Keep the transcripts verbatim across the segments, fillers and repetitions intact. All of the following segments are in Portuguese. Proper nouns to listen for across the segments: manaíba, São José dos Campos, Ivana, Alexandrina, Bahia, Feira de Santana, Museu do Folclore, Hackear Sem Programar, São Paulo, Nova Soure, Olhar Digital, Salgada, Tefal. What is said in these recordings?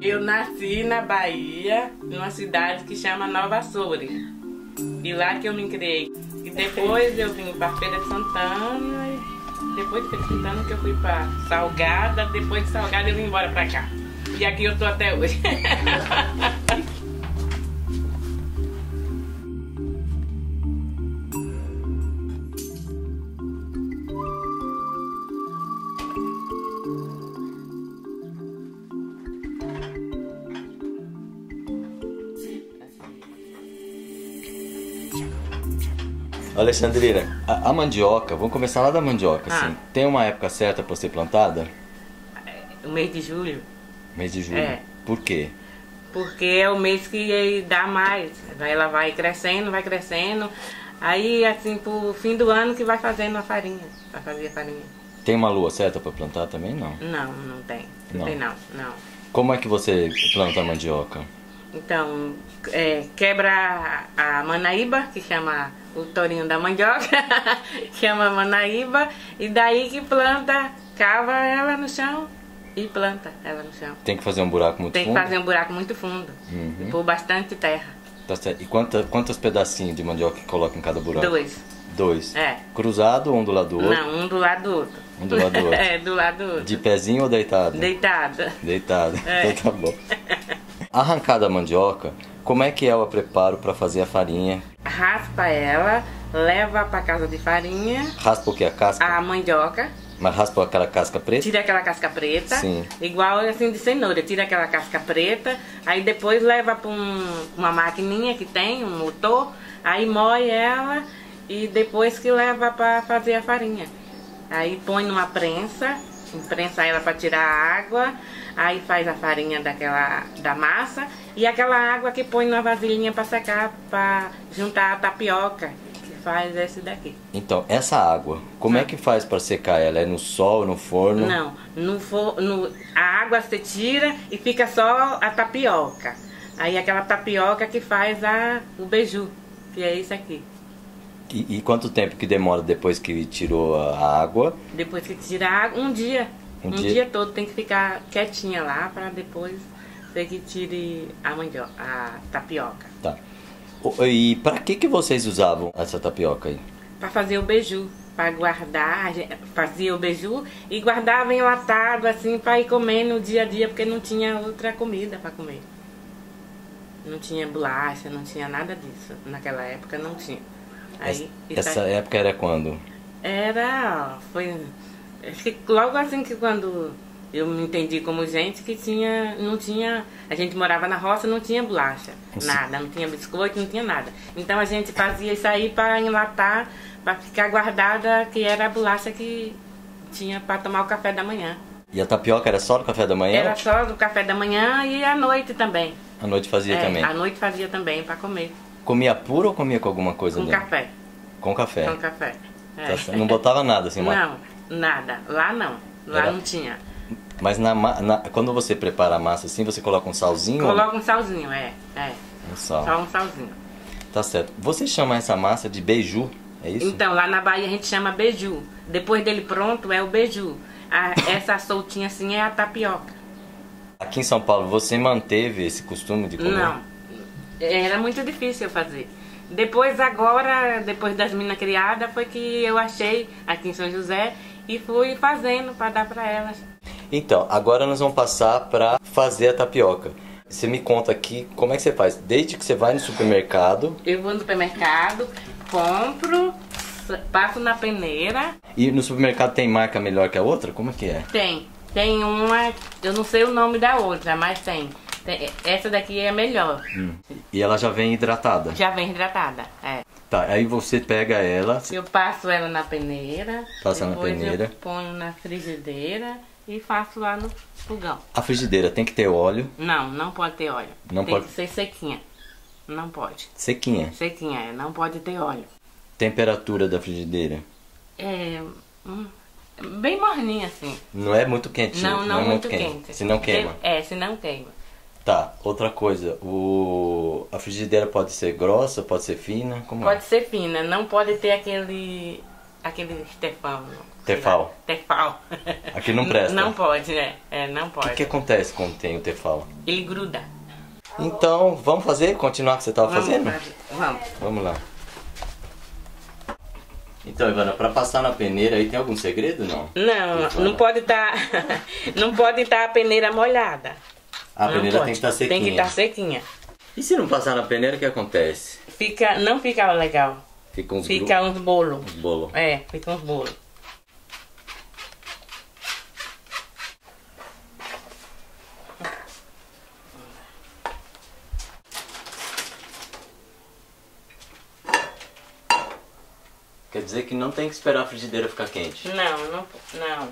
Eu nasci na Bahia, numa cidade que chama Nova Soure. E lá que eu me criei. E depois eu vim para Feira de Santana, e depois de Feira de Santana que eu fui para Salgada, depois de Salgada eu vim embora para cá. E aqui eu tô até hoje. Alexandrina, a, a mandioca, vamos começar lá da mandioca, ah. assim, tem uma época certa para ser plantada? O mês de julho. Mês de julho? É. Por quê? Porque é o mês que dá mais, ela vai crescendo, vai crescendo, aí assim, pro fim do ano que vai fazendo a farinha, vai fazer a farinha. Tem uma lua certa para plantar também, não? Não, não tem, não, não tem não, não. Como é que você planta a mandioca? Então, é, quebra a manaíba, que chama o torinho da mandioca, chama manaíba, e daí que planta, cava ela no chão e planta ela no chão. Tem que fazer um buraco muito Tem fundo? Tem que fazer um buraco muito fundo, uhum. Por bastante terra. Tá certo. E quanta, quantos pedacinhos de mandioca que coloca em cada buraco? Dois. Dois? É. Cruzado ou um do lado do outro? Não, um do lado do outro. Um do lado do outro? É, do lado do outro. De pezinho ou deitado? Deitado. Deitado, é. Então tá bom. Arrancada a mandioca, como é que é o preparo para fazer a farinha? Raspa ela, leva para casa de farinha. Raspa o que? A casca? A mandioca. Mas raspa aquela casca preta? Tira aquela casca preta. Sim. Igual assim de cenoura, tira aquela casca preta. Aí depois leva para um, uma maquininha que tem, um motor. Aí moe ela e depois que leva para fazer a farinha. Aí põe numa prensa. Prensa ela para tirar a água, aí faz a farinha daquela da massa e aquela água que põe na vasilhinha para secar, para juntar a tapioca, que faz esse daqui. Então, essa água, como ah. é que faz para secar ela? É no sol, no forno? Não, no for, no, a água você tira e fica só a tapioca. Aí aquela tapioca que faz a, o beiju, que é isso aqui. E, e quanto tempo que demora depois que tirou a água? Depois que tira a água, um dia. Um, um dia... dia todo tem que ficar quietinha lá para depois você que tire a mandioca, a tapioca. Tá. E para que que vocês usavam essa tapioca aí? Para fazer o beiju, para guardar, fazia o beiju e guardava enlatado assim para ir comendo no dia a dia, porque não tinha outra comida para comer. Não tinha bolacha, não tinha nada disso. Naquela época não tinha. Aí, essa aí. Época era quando? Era, foi, acho que logo assim que quando eu me entendi como gente que tinha, não tinha, a gente morava na roça, não tinha bolacha, isso. Nada, não tinha biscoito, não tinha nada. Então a gente fazia isso aí para enlatar, para ficar guardada, que era a bolacha que tinha para tomar o café da manhã. E a tapioca era só do café da manhã? Era só do café da manhã e à noite também. À noite fazia é, também? À noite fazia também para comer. Comia puro ou comia com alguma coisa? Com café. Com café? Com café, é. Não botava nada assim? Não, nada. Lá não. Lá Era... não tinha. Mas na, na, quando você prepara a massa assim, você coloca um salzinho? Coloca ou... um salzinho, é. é. Um sal. Só um salzinho. Tá certo. Você chama essa massa de beiju, é isso? Então, lá na Bahia a gente chama beiju. Depois dele pronto é o beiju. A, essa soltinha assim é a tapioca. Aqui em São Paulo, você manteve esse costume de comer? Não. Era muito difícil fazer. Depois agora, depois das minas criadas, foi que eu achei aqui em São José e fui fazendo para dar para elas. Então, agora nós vamos passar para fazer a tapioca. Você me conta aqui como é que você faz, desde que você vai no supermercado. Eu vou no supermercado, compro, passo na peneira. E no supermercado tem marca melhor que a outra? Como é que é? Tem, tem uma, eu não sei o nome da outra, mas tem. Essa daqui é a melhor. Hum. E ela já vem hidratada? Já vem hidratada, é. Tá, aí você pega ela... Eu passo ela na peneira. Passa na peneira. Eu ponho na frigideira e faço lá no fogão. A frigideira tem que ter óleo? Não, não pode ter óleo. Não tem pode... que ser sequinha. Não pode. Sequinha? Sequinha, é. Não pode ter óleo. Temperatura da frigideira? É... Hum. Bem morninha, assim. Não é muito quentinha? Não, não, não é muito quente. quente. Se não queima? É, se não queima. Tá, outra coisa, o... a frigideira pode ser grossa, pode ser fina? Como pode é? ser fina, não pode ter aquele Aquele tefal. Tefal. Tefal. Aqui não presta. Não pode, né? É, não pode. O que, que acontece quando tem o tefal? Ele gruda. Então, vamos fazer? Continuar o que você estava fazendo? Vamos. Vamos lá. Então, Ivana, para passar na peneira aí tem algum segredo, não? Não, Ivana. não pode estar tá, não pode estar tá a peneira molhada. A não peneira pode. tem que estar tá sequinha. Tem que estar tá sequinha. E se não passar na peneira, o que acontece? Fica, não fica legal. Fica uns, fica uns bolos. Uns bolo. É, fica uns bolos. Quer dizer que não tem que esperar a frigideira ficar quente? Não, não. não.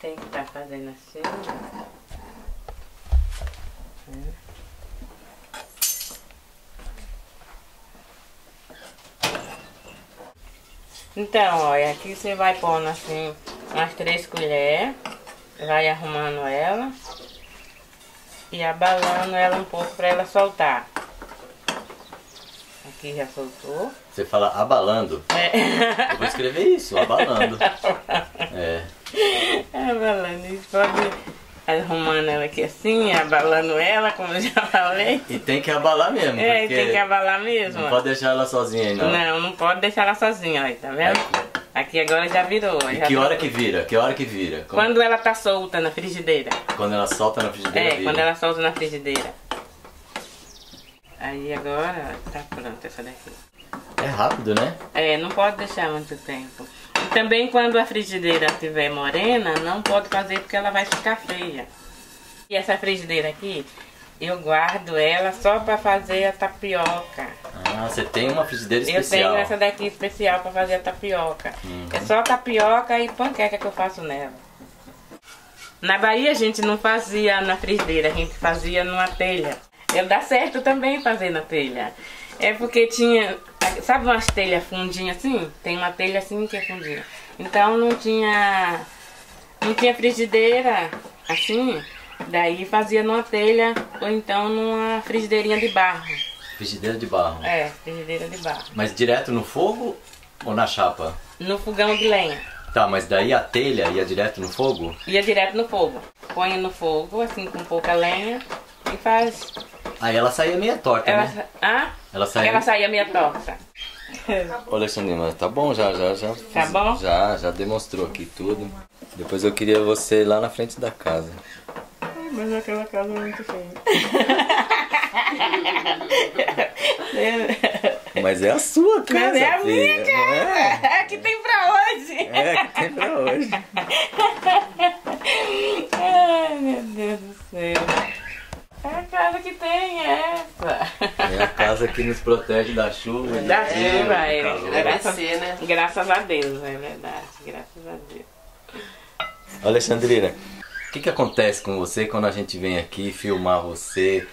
Tem que estar tá fazendo assim. É. Então, olha, aqui você vai pondo assim umas três colheres, vai arrumando ela e abalando ela um pouco pra ela soltar. Aqui já soltou. Você fala abalando? É. Eu vou escrever isso, abalando. É. Abalando, isso pode... Arrumando ela aqui assim, abalando ela, como eu já falei. E tem que abalar mesmo. É, tem que abalar mesmo. Não pode deixar ela sozinha aí, não. Não, não pode deixar ela sozinha aí, tá vendo? Aqui, aqui agora já virou. E já que hora virou. que vira? Que hora que vira? Como... Quando ela tá solta na frigideira. Quando ela solta na frigideira. É, vira. Quando ela solta na frigideira. Aí agora tá pronta essa daqui. É rápido, né? É, não pode deixar muito tempo. Também quando a frigideira estiver morena, não pode fazer porque ela vai ficar feia. E essa frigideira aqui, eu guardo ela só para fazer a tapioca. Ah, você tem uma frigideira especial? Eu tenho essa daqui especial para fazer a tapioca. Uhum. É só tapioca e panqueca que eu faço nela. Na Bahia a gente não fazia na frigideira, a gente fazia numa telha. Eu dá certo também fazer na telha. É porque tinha, sabe umas telhas fundinhas assim? Tem uma telha assim que é fundinha. Então não tinha, não tinha frigideira assim, daí fazia numa telha ou então numa frigideirinha de barro. Frigideira de barro? É, frigideira de barro. Mas direto no fogo ou na chapa? No fogão de lenha. Tá, mas daí a telha ia direto no fogo? Ia direto no fogo. Põe no fogo assim com pouca lenha e faz... Aí ah, ela saía meia torta, ela, né? Ah? Ela saía, ela saía meia torta. Ô, Alexandrina, tá bom já, já, já. Tá bom? Já, já demonstrou aqui tudo. Depois eu queria você lá na frente da casa. Ai, mas aquela casa é muito feia. Mas é a sua casa. Mas é a minha casa. É que tem pra hoje. É que tem pra hoje. Ai, meu Deus do céu. É a casa que tem essa. É a casa que nos protege da chuva. Da chuva, é. Né? Graças a Deus, é verdade. Graças a Deus. Alexandrina, o que, que acontece com você quando a gente vem aqui filmar você,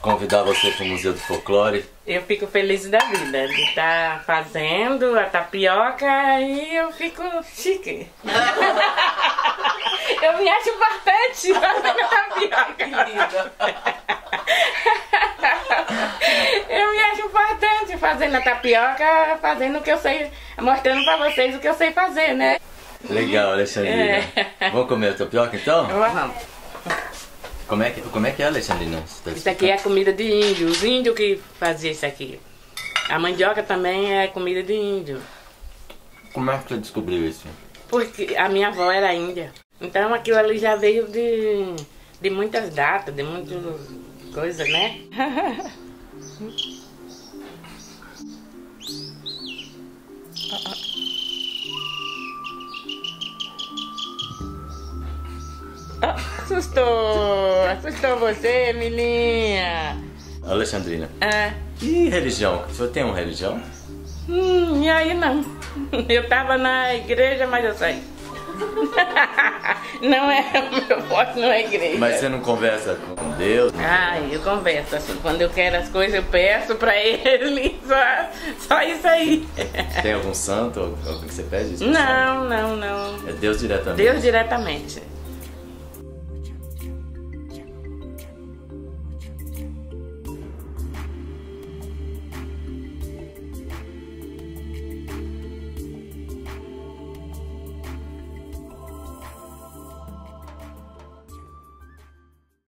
convidar você para o Museu do Folclore? Eu fico feliz da vida de estar fazendo a tapioca e eu fico chique. Eu me acho importante fazendo tapioca. Eu me acho importante fazendo a tapioca, fazendo o que eu sei, mostrando pra vocês o que eu sei fazer, né? Legal, Alexandrina. É. Vamos comer a tapioca então? Vamos. Como é que, como é, que é, Alexandrina? Tá isso aqui é comida de índio. Os índios que faziam isso aqui. A mandioca também é comida de índio. Como é que você descobriu isso? Porque a minha avó era índia. Então aquilo ali já veio de, de muitas datas, de muitas coisas, né? Oh, assustou! Assustou você, menininha! Alexandrina, ah. E religião? Você tem uma religião? Hum, e aí não. Eu tava na igreja, mas eu saí. Não é o meu voto, não é igreja. Mas você não conversa com Deus? Ah, eu converso assim. Quando eu quero as coisas, eu peço pra ele. Só, só isso aí. Tem algum santo? Algum que você pede? Isso não, não, não. É Deus diretamente? Deus diretamente.